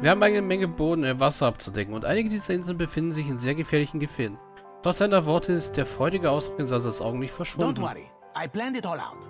Wir haben eine Menge Boden im Wasser abzudecken und einige dieser Inseln befinden sich in sehr gefährlichen Gefilden. Trotz seiner Worte ist der freudige Ausdruck in Sanzas Augen nicht verschwunden. Don't worry, I planned it all out.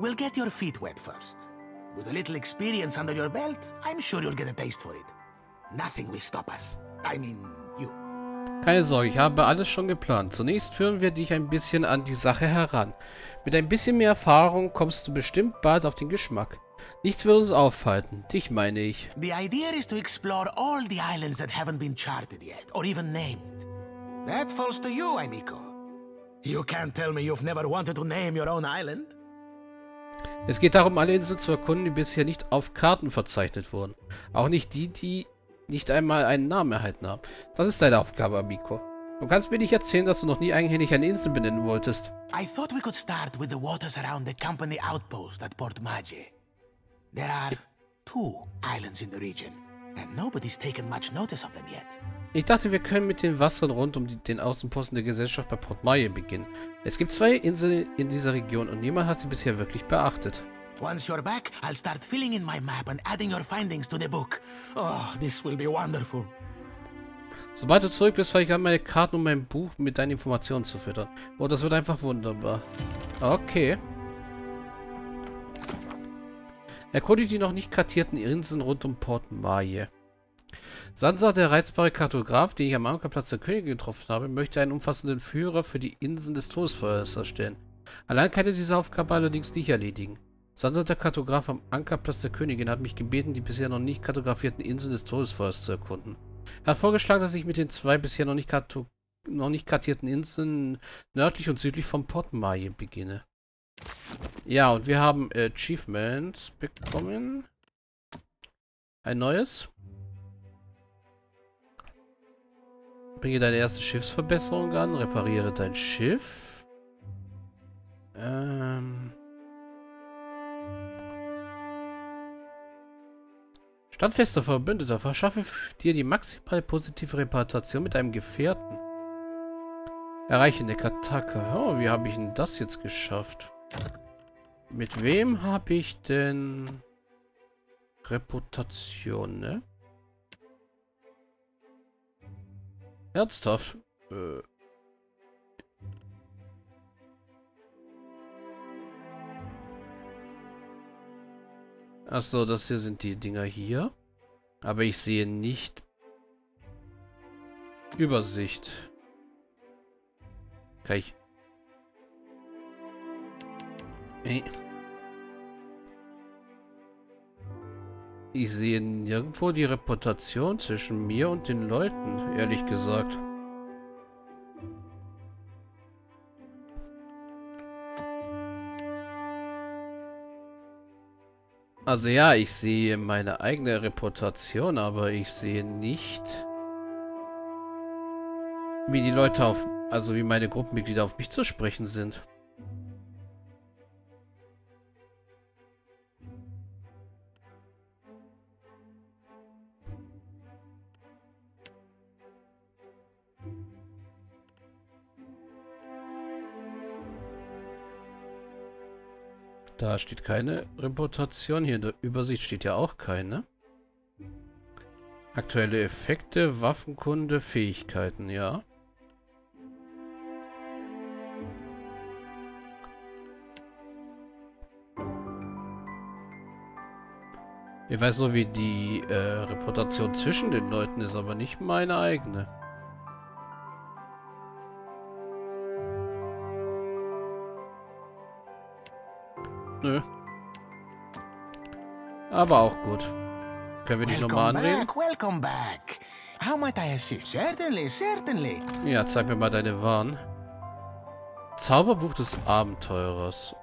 We'll get your feet wet first. With a little experience under your belt, I'm sure you'll get a taste for it. Nothing will stop us. I mean, you. Keine Sorge, ich habe alles schon geplant. Zunächst führen wir dich ein bisschen an die Sache heran. Mit ein bisschen mehr Erfahrung kommst du bestimmt bald auf den Geschmack. Nichts wird uns aufhalten. Dich meine ich. The idea is to explore all the islands that haven't been charted yet or even named. That falls to you, Amiko. You can't tell me you've never wanted to name your own island. Es geht darum, alle Inseln zu erkunden, die bisher nicht auf Karten verzeichnet wurden. Auch nicht die, die nicht einmal einen Namen erhalten haben. Das ist deine Aufgabe, Amiko. Du kannst mir nicht erzählen, dass du noch nie eigenhändig eine Insel benennen wolltest. I thought we could start with the waters around the company outpost at Port Maje. There are two islands in the region, and nobody's taken much notice of them yet. Ich dachte, wir können mit den Wassern rund um den Außenposten der Gesellschaft bei Port Maje beginnen. Es gibt zwei Inseln in dieser Region und niemand hat sie bisher wirklich beachtet. Once you're back, I'll start filling in my map and adding your findings to the book. Oh, this will be wonderful. Sobald du zurück bist, fange ich an, meine Karten und mein Buch mit deinen Informationen zu füttern. Oh, das wird einfach wunderbar. Okay. Erkunde die noch nicht kartierten Inseln rund um Port Maje. Sanza, der reizbare Kartograf, den ich am Ankerplatz der Könige getroffen habe, möchte einen umfassenden Führer für die Inseln des Todesfeuers erstellen. Allein kann er diese Aufgabe allerdings nicht erledigen. Sansa, der Kartograf am Ankerplatz der Königin, hat mich gebeten, die bisher noch nicht kartografierten Inseln des Todesfeuers zu erkunden. Er hat vorgeschlagen, dass ich mit den zwei bisher noch nicht kartierten Inseln nördlich und südlich von Port Maje beginne. Ja, und wir haben Achievements bekommen. Ein neues. Bringe deine erste Schiffsverbesserung an. Repariere dein Schiff. Standfester Verbündeter, verschaffe dir die maximal positive Reputation mit einem Gefährten. Erreiche eine Attacke. Oh, wie habe ich denn das jetzt geschafft? Mit wem habe ich denn Reputation, ne? Ernsthaft? Achso, das hier sind die Dinger hier. Aber ich sehe nicht Übersicht. Kann ich... Nee. Ich sehe nirgendwo die Reputation zwischen mir und den Leuten, ehrlich gesagt. Also ja, ich sehe meine eigene Reputation, aber ich sehe nicht, wie die Leute also wie meine Gruppenmitglieder auf mich zu sprechen sind. Da steht keine Reputation. Hier in der Übersicht steht ja auch keine. Aktuelle Effekte, Waffenkunde, Fähigkeiten, ja. Ich weiß nur, wie die Reputation zwischen den Leuten ist, aber nicht meine eigene. Nö. Aber auch gut. Können wir dich nochmal anreden? Welcome back. How might I assist? Certainly, certainly. Ja, zeig mir mal deine Waren. Zauberbuch des Abenteurers.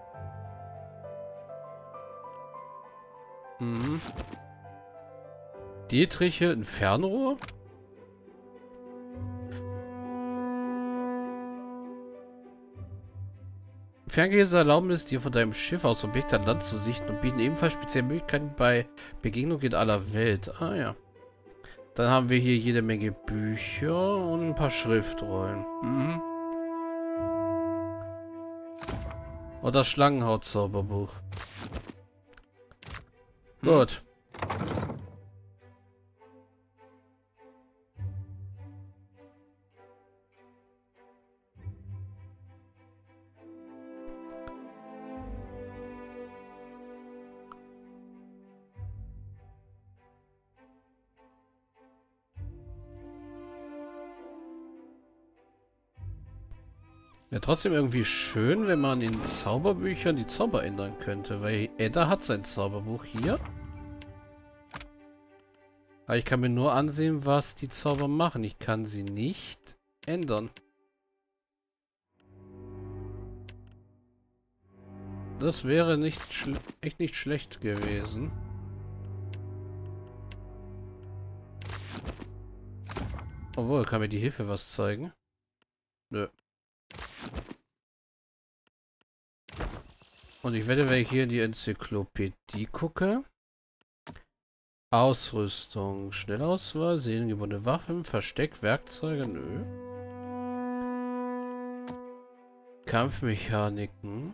Mhm. Dietriche in Fernrohr? Ferngläser erlauben es dir, von deinem Schiff aus Objekte an Land zu sichten und bieten ebenfalls spezielle Möglichkeiten bei Begegnung in aller Welt. Ah ja. Dann haben wir hier jede Menge Bücher und ein paar Schriftrollen. Mhm. Und das Schlangenhaut-Zauberbuch. Gut. Wäre trotzdem irgendwie schön, wenn man in Zauberbüchern die Zauber ändern könnte, weil Edda hat sein Zauberbuch hier. Aber ich kann mir nur ansehen, was die Zauber machen. Ich kann sie nicht ändern. Das wäre echt nicht schlecht gewesen. Obwohl, kann mir die Hilfe was zeigen? Nö. Und ich werde, wenn ich hier in die Enzyklopädie gucke. Ausrüstung, Schnellauswahl, seelengebundene Waffen, Versteck, Werkzeuge, nö. Kampfmechaniken.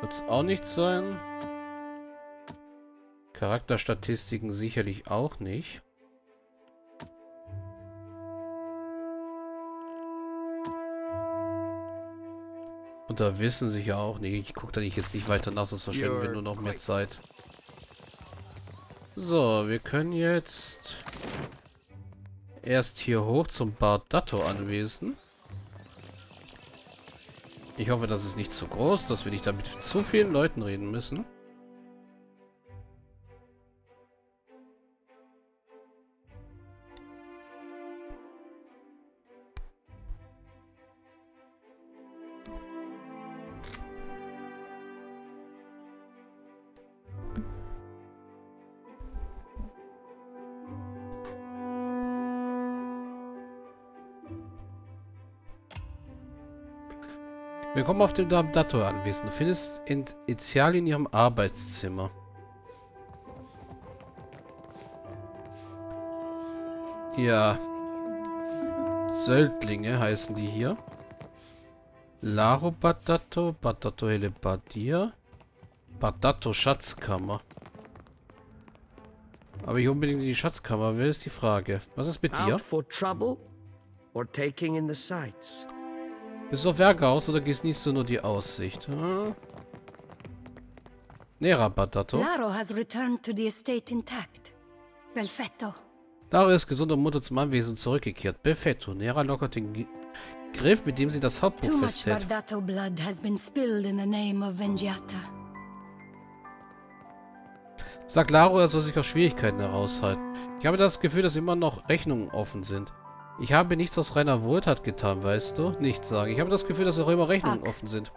Wird es auch nicht sein. Charakterstatistiken sicherlich auch nicht. Und da wissen sich ja auch nicht. Ich gucke da jetzt nicht weiter nach, sonst verschwenden wir nur noch mehr Zeit. So, wir können jetzt erst hier hoch zum Bardatto anwesen. Ich hoffe, das ist nicht zu groß, dass wir nicht damit zu vielen Leuten reden müssen. Willkommen auf dem Bardatto-Anwesen. Du findest Ezzali in ihrem Arbeitszimmer. Ja. Söldlinge heißen die hier. Laro Bardatto, Bardatto Hele Badia, Bardatto Schatzkammer. Aber ich unbedingt in die Schatzkammer will, ist die Frage. Was ist mit dir? Bist du auf Werke aus oder genießt du nur die Aussicht? Hm? Nera Bardatto. Laro ist gesund und munter zum Anwesen zurückgekehrt. Belfetto. Nera lockert den Griff, mit dem sie das Hauptbuch festhält. Sagt Laro, er soll sich aus Schwierigkeiten heraushalten. Ich habe das Gefühl, dass immer noch Rechnungen offen sind. Ich habe nichts aus reiner Wohltat getan, weißt du? Nichts sagen. Ich habe das Gefühl, dass auch immer Rechnungen offen sind.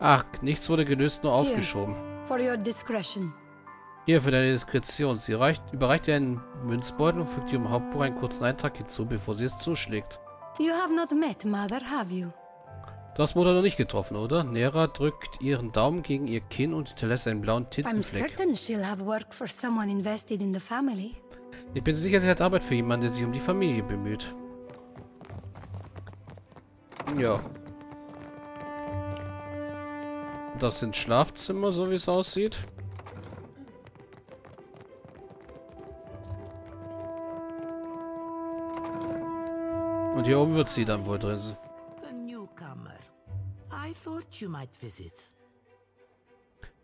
Ach, nichts wurde gelöst, nur aufgeschoben. Hier, für deine Diskretion. Sie überreicht dir einen Münzbeutel und fügt ihrem Hauptbuch einen kurzen Eintrag hinzu, bevor sie es zuschlägt. Du hast Mutter noch nicht getroffen, oder? Nera drückt ihren Daumen gegen ihr Kinn und hinterlässt einen blauen Tintenfleck. Ich bin sicher, sie hat Arbeit für jemanden, der sich um die Familie bemüht. Ja. Das sind Schlafzimmer, so wie es aussieht. Und hier oben wird sie dann wohl drin sein.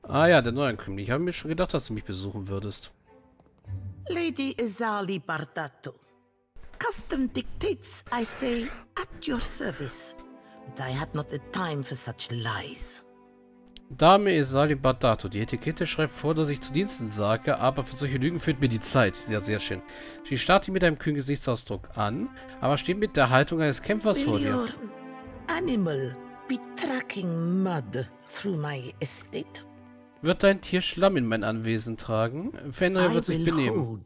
Ah ja, der Neuankömmling. Ich habe mir schon gedacht, dass du mich besuchen würdest. Lady Ezzali Bardatto. Custom dictates I say at your service. But I have not the time for such lies. Dame Ezzali Bardatto. Die Etikette schreibt vor, dass ich zu Diensten sage, aber für solche Lügen fehlt mir die Zeit. Ja, sehr schön. Sie starrt ihn mit einem kühlen Gesichtsausdruck an, aber steht mit der Haltung eines Kämpfers vor dir. Your animal be tracking mud through my estate. Wird dein Tier Schlamm in mein Anwesen tragen? Fenrir wird sich benehmen.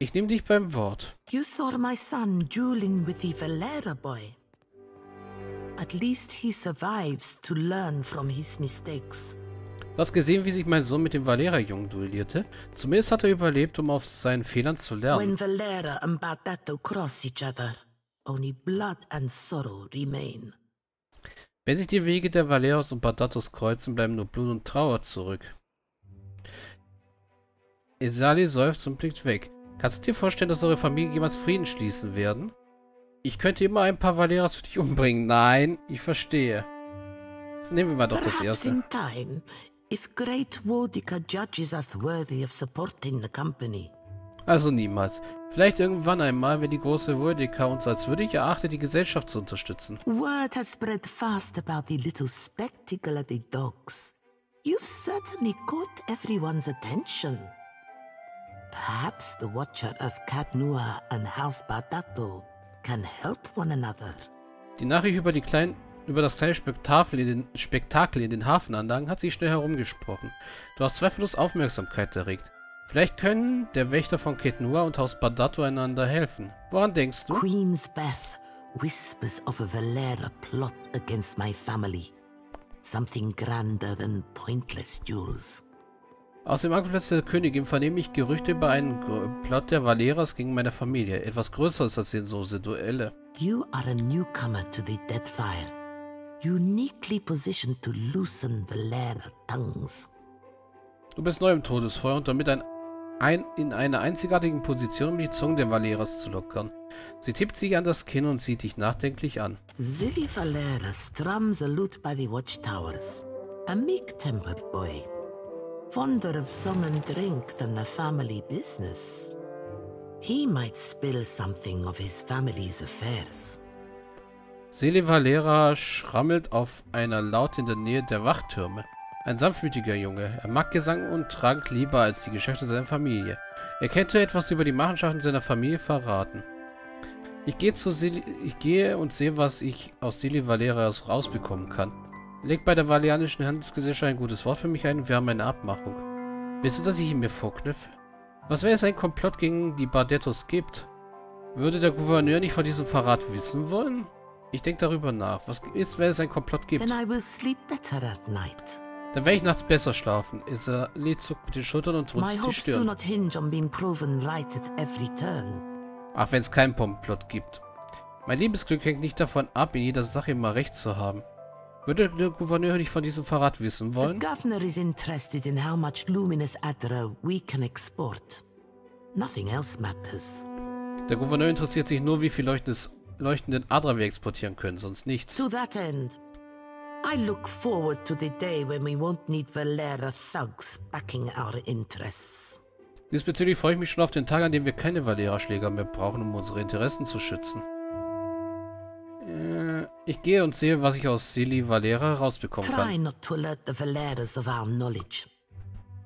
Ich nehme dich beim Wort. You saw my son dueling with the Valera boy. At least he survives to learn from his mistakes. Du hast gesehen, wie sich mein Sohn mit dem Valera-Jungen duellierte. Zumindest hat er überlebt, um auf seinen Fehlern zu lernen. When Valera and Bardatto cross each other, only blood and sorrow remain. Wenn sich die Wege der Valeros und Bardattos kreuzen, bleiben nur Blut und Trauer zurück. Ezzali seufzt und blickt weg. Kannst du dir vorstellen, dass eure Familie jemals Frieden schließen werden? Ich könnte immer ein paar Valeras für dich umbringen. Nein, ich verstehe. Nehmen wir mal doch das erste. In time, if great Wurdyka judges us worthy of supporting the company. Also niemals. Vielleicht irgendwann einmal, wenn die große Wurdyka uns als würdig erachtet, die Gesellschaft zu unterstützen. Word has spread fast about the little spectacle at the docks. You've certainly caught everyone's attention. Perhaps the watcher of Caed Nua and House Bardatto can help one another. Die Nachricht über das kleine Spektakel in den Hafenanlagen hat sich schnell herumgesprochen. Du hast zweifellos Aufmerksamkeit erregt. Vielleicht können der Wächter von Caed Nua und Haus Bardatto einander helfen. Woran denkst du? Queen's Bath whispers of a Valera plot against my family. Something grander than pointless duels. Aus dem Angeplatz der Königin vernehme ich Gerüchte über einen Plot der Valeras gegen meine Familie. Etwas Größeres als sinnlose Duelle. You are a newcomer to the Deadfire. Uniquely positioned to loosen Valera tongues. Du bist neu im Todesfeuer und damit in einer einzigartigen Position, um die Zunge der Valeras zu lockern. Sie tippt sich an das Kinn und sieht dich nachdenklich an. Sili Valera strums a lute by the watchtowers. A meek-tempered boy. Fonder of song and drink than the family business. He might spill something of his family's affairs. Sili Valera schrammelt auf einer Laute in der Nähe der Wachtürme. Ein sanftmütiger Junge. Er mag Gesang und trank lieber als die Geschäfte seiner Familie. Er könnte etwas über die Machenschaften seiner Familie verraten. Ich gehe und sehe, was ich aus Sili Valera rausbekommen kann. Leg bei der Valianischen Handelsgesellschaft ein gutes Wort für mich ein und wir haben eine Abmachung. Willst du, dass ich ihn mir vorknüpfe? Was, wenn es einen Komplott gegen die Bardettos gibt? Würde der Gouverneur nicht von diesem Verrat wissen wollen? Ich denke darüber nach. Was ist, wenn es einen Komplott gibt? Dann werde ich nachts besser schlafen. Ezzali zuckt mit den Schultern und tut sich die Stirn. Ach, wenn es keinen Komplott gibt. Mein Lebensglück hängt nicht davon ab, in jeder Sache immer recht zu haben. Würde der Gouverneur nicht von diesem Verrat wissen wollen? Der Gouverneur ist interessiert in how much luminous Adra we can export. Nothing else matters. Der Gouverneur interessiert sich nur, wie viel leuchtenden Adra wir exportieren können, sonst nichts. To that end, I look forward to the day when we won't need Valera thugs backing our interests. Diesbezüglich freue ich mich schon auf den Tag, an dem wir keine Valera-Schläger mehr brauchen, um unsere Interessen zu schützen. Ich gehe und sehe, was ich aus Sili Valera rausbekommen kann. Try not to alert the Valeras of our knowledge.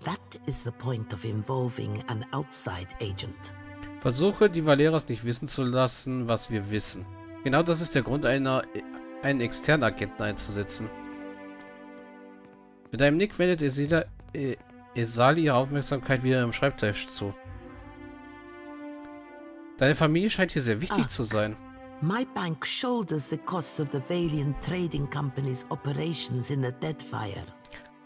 That is the point of involving an outside agent. Versuche, die Valeras nicht wissen zu lassen, was wir wissen. Genau das ist der Grund, einen externen Agenten einzusetzen. Mit einem Nick wendet Ezzali ihre Aufmerksamkeit wieder im Schreibtisch zu. Deine Familie scheint hier sehr wichtig zu sein. My bank shoulders the cost of the Valiant Trading Company's operations in the Deadfire.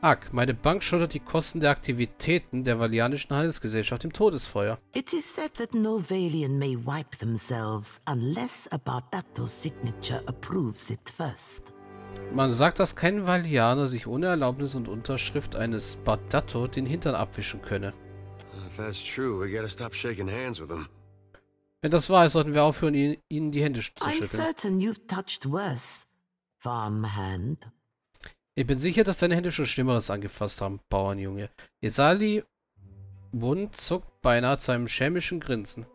Ack, meine Bank schultert die Kosten der Aktivitäten der Valianischen Handelsgesellschaft im Todesfeuer. It is said that no Valian may wipe themselves unless a Bardatto signature approves it first. Man sagt, dass kein Valianer sich ohne Erlaubnis und Unterschrift eines Bardatto den Hintern abwischen könne. If that's true, we gotta stop shaking hands with them. Wenn das wahr ist, sollten wir aufhören, ihnen die Hände zu schütteln. Ich bin sicher, dass deine Hände schon Schlimmeres angefasst haben, Bauernjunge. Ezzali Mund zuckt beinahe zu einem schelmischen Grinsen.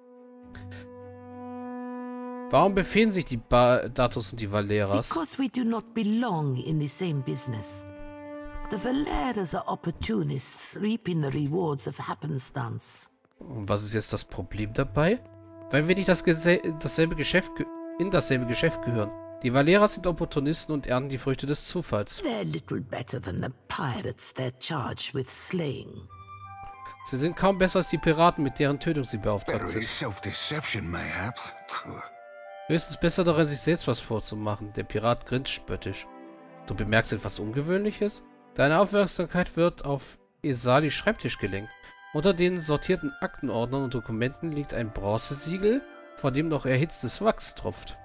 Warum befehlen sich die Bardattos und die Valeras? Because we do not belong in the same business. The Valeras are opportunists, reaping the rewards of happenstance. Und was ist jetzt das Problem dabei? Weil wir nicht in dasselbe Geschäft gehören. Die Valeras sind Opportunisten und ernten die Früchte des Zufalls. Sie sind kaum besser als die Piraten, mit deren Tötung sie beauftragt sind. Höchstens besser darin, sich selbst was vorzumachen. Der Pirat grinst spöttisch. Du bemerkst etwas Ungewöhnliches? Deine Aufmerksamkeit wird auf Ezzalis Schreibtisch gelenkt. Unter den sortierten Aktenordnern und Dokumenten liegt ein Bronzesiegel, vor dem noch erhitztes Wachs tropft.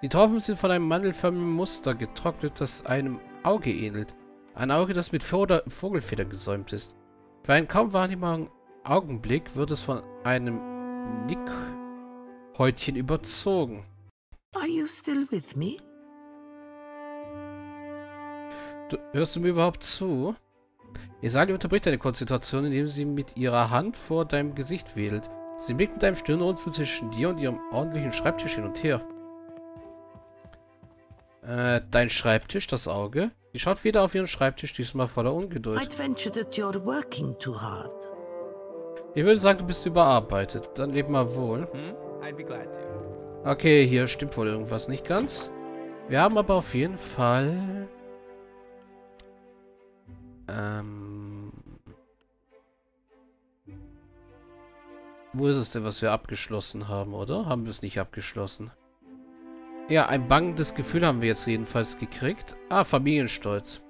Die Tropfen sind von einem mandelförmigen Muster getrocknet, das einem Auge ähnelt. Ein Auge, das mit Vogelfedern gesäumt ist. Für einen kaum wahrnehmbaren Augenblick wird es von einem Nickhäutchen überzogen. Are you still with me? Hörst du mir überhaupt zu? Ezzali unterbricht deine Konzentration, indem sie mit ihrer Hand vor deinem Gesicht wedelt. Sie winkt mit einem Stirnrunzeln zwischen dir und ihrem ordentlichen Schreibtisch hin und her. Dein Schreibtisch, das Auge? Sie schaut wieder auf ihren Schreibtisch, diesmal voller Ungeduld. Ich würde sagen, du bist überarbeitet. Dann leb mal wohl. Okay, hier stimmt wohl irgendwas nicht ganz. Wir haben aber auf jeden Fall... Wo ist es denn, was wir abgeschlossen haben, oder? Haben wir es nicht abgeschlossen? Ja, ein bangendes Gefühl haben wir jetzt jedenfalls gekriegt. Ah, Familienstolz.